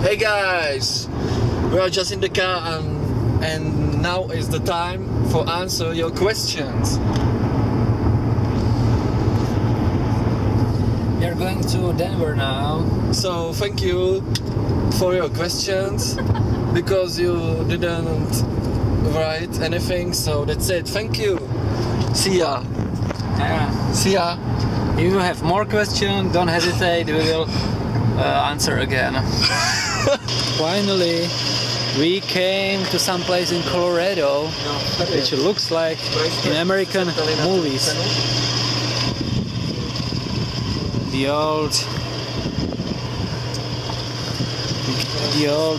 Hey guys, we are just in the car and now is the time for answer your questions. We are going to Denver now. So thank you for your questions, because you didn't write anything, so that's it. Thank you. See ya. Yeah. See ya. If you have more questions, don't hesitate, we will answer again. Finally, we came to some place in Colorado, which looks like in American movies. The old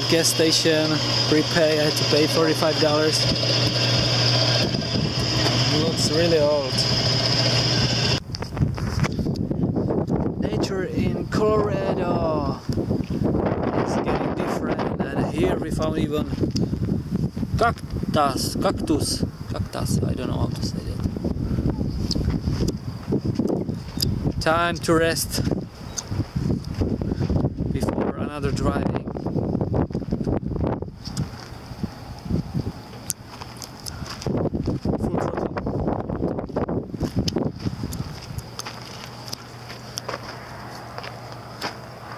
gas station, prepay, I had to pay $45. It looks really old. Nature in Colorado is getting different, and here we found even cactus, I don't know how to say that. Time to rest before another driving.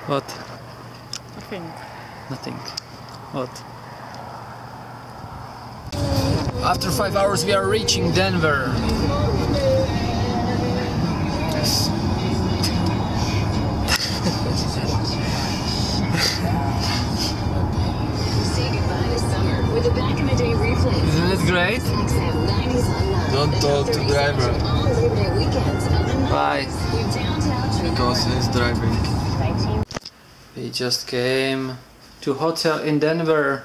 What? Nothing. What? After 5 hours we are reaching Denver. Yes. Say goodbye to summer with a back in the day replay. Isn't it great? Don't talk to driver. Bye. Because he's driving. We just came to hotel in Denver.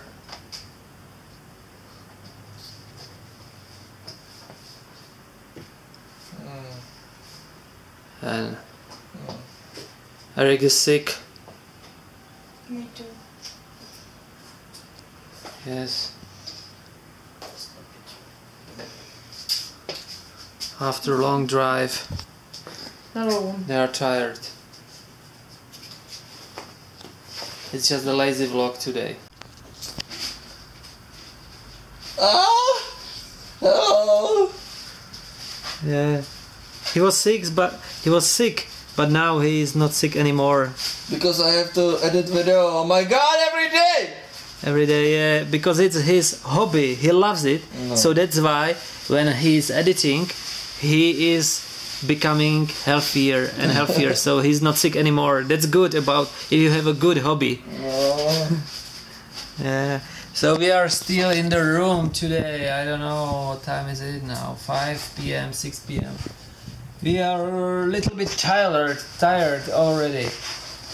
And Eric is sick. Me too. Yes. After a long drive, they are tired. It's just a lazy vlog today. Oh! Oh! Yeah. He was sick, but now he is not sick anymore. Because I have to edit video. Oh my god, every day! Every day, yeah. Because it's his hobby. He loves it. No. So that's why when he is editing, he is becoming healthier and healthier, so he's not sick anymore. That's good about if you have a good hobby. Yeah. So we are still in the room today. I don't know what time is it now, 5 p.m. 6 p.m. We are a little bit tired already,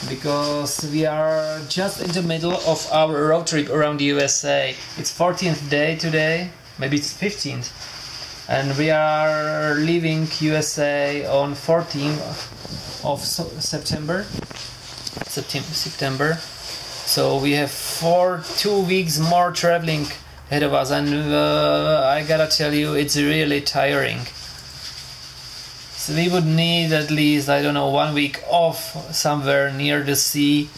because we are just in the middle of our road trip around the USA. It's 14th day today, maybe it's 15th. And we are leaving USA on 14th of September. So we have 2 weeks more traveling ahead of us, and I gotta tell you, it's really tiring. So we would need at least, I don't know, 1 week off somewhere near the sea,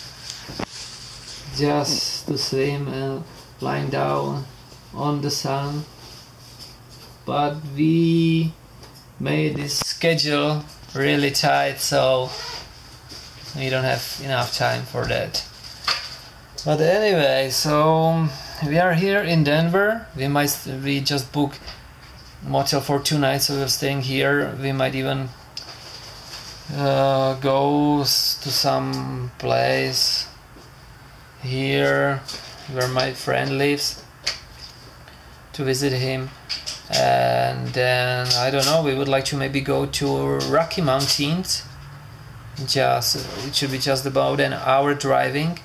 just to swim and lying down on the sun. But we made this schedule really tight, so we don't have enough time for that. But anyway, so we are here in Denver. We just booked motel for 2 nights, so we're staying here. We might even go to some place here where my friend lives to visit him. And then, I don't know, we would like to maybe go to Rocky Mountains. It should be just about an hour driving,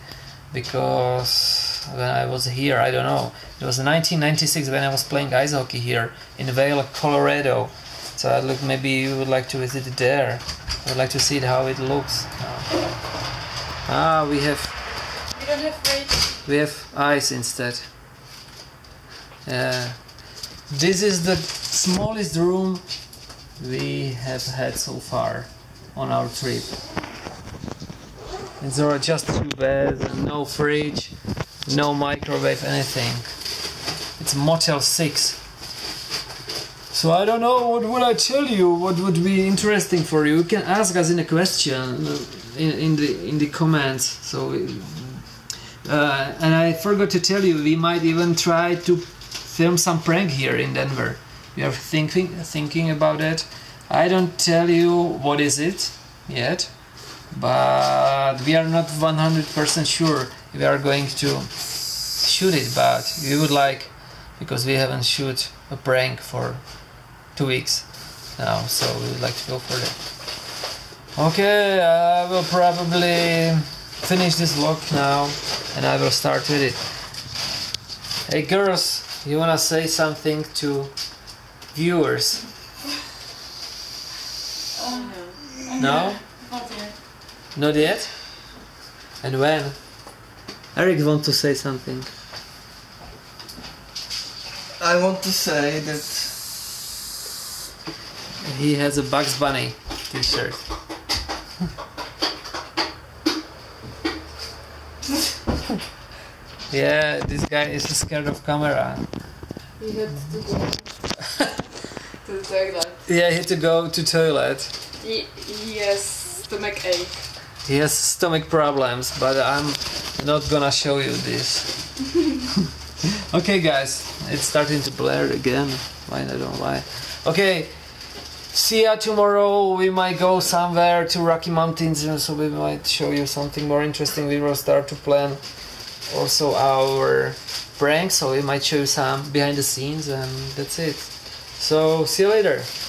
because when I was here, I don't know, it was 1996 when I was playing ice hockey here in Vail, Colorado. So I look, maybe you would like to visit it there. I would like to see it, how it looks. Ah, we have. We don't have weight. We have ice instead. Yeah. This is the smallest room we have had so far on our trip. And there are just 2 beds, no fridge, no microwave, anything. It's Motel 6. So I don't know what would I tell you, what would be interesting for you. You can ask us in a question in the comments. So and I forgot to tell you, we might even try to film some prank here in Denver. We are thinking about it. I don't tell you what is it yet, but we are not 100% sure we are going to shoot it, but we would like, because we haven't shoot a prank for 2 weeks now, so we would like to go for that. Okay, I will probably finish this vlog now and I will start with it. Hey girls, you wanna say something to viewers? No? Not yet. Not yet? And when? Eric wants to say something. I want to say that he has a Bugs Bunny t-shirt. Yeah, this guy is scared of camera. He had to go to the toilet. Yeah, he had to go to toilet. He has stomach ache. He has stomach problems, but I'm not gonna show you this. Okay, guys, it's starting to blur again. Why, I don't lie. Okay, see ya tomorrow. We might go somewhere to Rocky Mountains, so we might show you something more interesting. We will start to plan also our prank, so we might show you some behind the scenes, and that's it. So see you later.